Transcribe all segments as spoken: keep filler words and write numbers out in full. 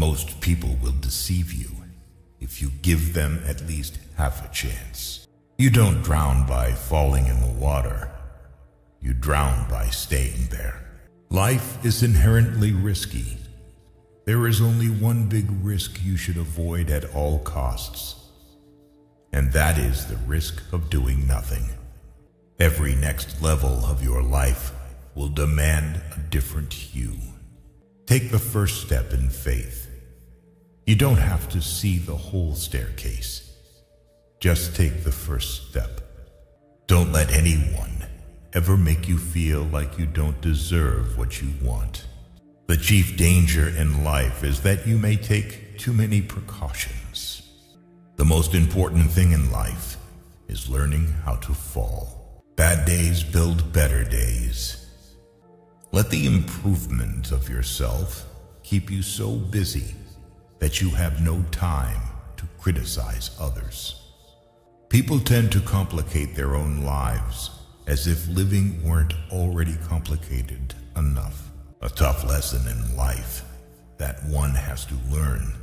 Most people will deceive you if you give them at least half a chance. You don't drown by falling in the water. You drown by staying there. Life is inherently risky. There is only one big risk you should avoid at all costs, and that is the risk of doing nothing. Every next level of your life will demand a different hue. Take the first step in faith. You don't have to see the whole staircase. Just take the first step. Don't let anyone ever make you feel like you don't deserve what you want. The chief danger in life is that you may take too many precautions. The most important thing in life is learning how to fall. Bad days build better days. Let the improvement of yourself keep you so busy that you have no time to criticize others. People tend to complicate their own lives as if living weren't already complicated enough. A tough lesson in life that one has to learn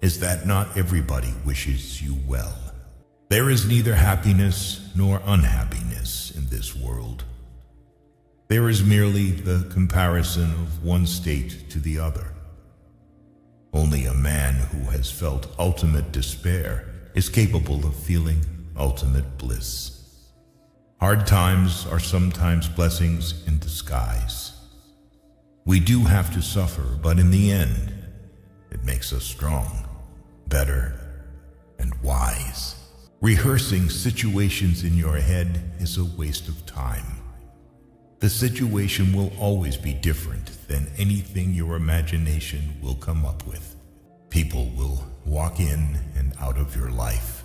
is that not everybody wishes you well. There is neither happiness nor unhappiness in this world. There is merely the comparison of one state to the other. Only a man who has felt ultimate despair is capable of feeling ultimate bliss. Hard times are sometimes blessings in disguise. We do have to suffer, but in the end, it makes us strong, better, and wise. Rehearsing situations in your head is a waste of time. The situation will always be different than anything your imagination will come up with. People will walk in and out of your life,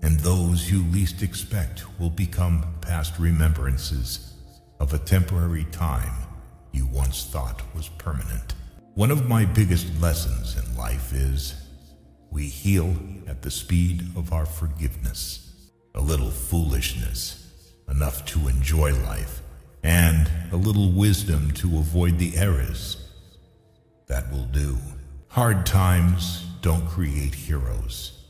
and those you least expect will become past remembrances of a temporary time you once thought was permanent. One of my biggest lessons in life is we heal at the speed of our forgiveness. A little foolishness, enough to enjoy life, and a little wisdom to avoid the errors. That will do. Hard times don't create heroes.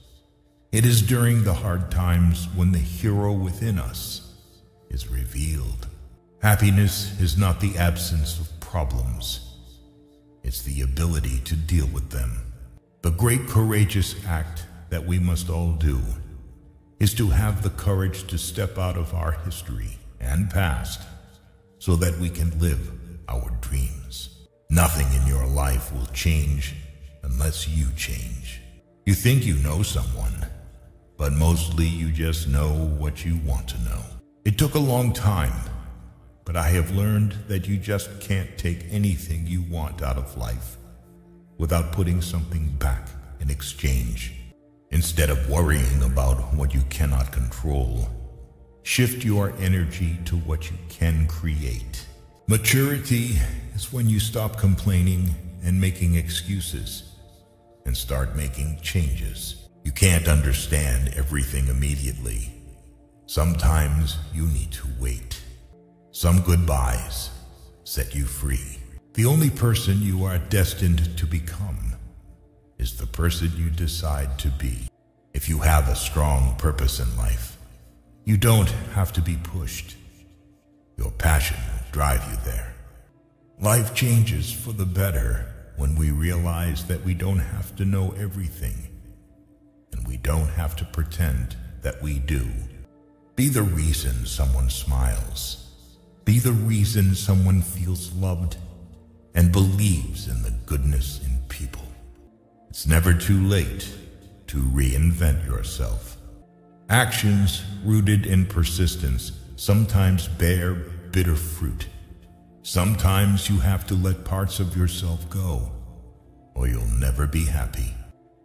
It is during the hard times when the hero within us is revealed. Happiness is not the absence of problems. It's the ability to deal with them. The great courageous act that we must all do is to have the courage to step out of our history and past so that we can live our dreams. Nothing in your life will change unless you change. You think you know someone, but mostly you just know what you want to know. It took a long time, but I have learned that you just can't take anything you want out of life without putting something back in exchange. Instead of worrying about what you cannot control, shift your energy to what you can create. Maturity is when you stop complaining and making excuses and start making changes. You can't understand everything immediately. Sometimes you need to wait. Some goodbyes set you free. The only person you are destined to become is the person you decide to be. If you have a strong purpose in life, you don't have to be pushed. Your passion will drive you there. Life changes for the better when we realize that we don't have to know everything, and we don't have to pretend that we do. Be the reason someone smiles. Be the reason someone feels loved and believes in the goodness in people. It's never too late to reinvent yourself. Actions rooted in persistence sometimes bear bitter fruit. Sometimes you have to let parts of yourself go, or you'll never be happy.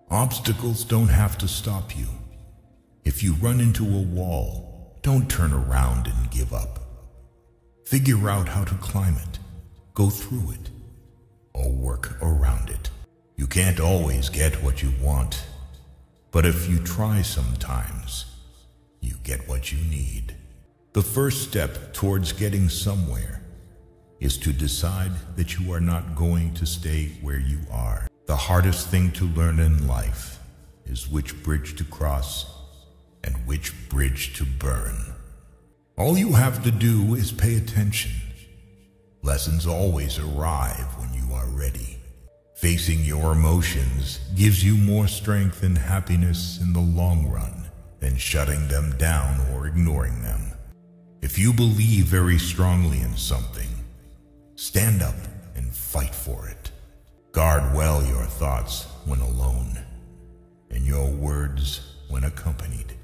Obstacles don't have to stop you. If you run into a wall, don't turn around and give up. Figure out how to climb it, go through it, or work around it. You can't always get what you want, but if you try sometimes, you get what you need. The first step towards getting somewhere is to decide that you are not going to stay where you are. The hardest thing to learn in life is which bridge to cross and which bridge to burn. All you have to do is pay attention. Lessons always arrive when you are ready. Facing your emotions gives you more strength and happiness in the long run than shutting them down or ignoring them. If you believe very strongly in something, stand up and fight for it. Guard well your thoughts when alone, and your words when accompanied.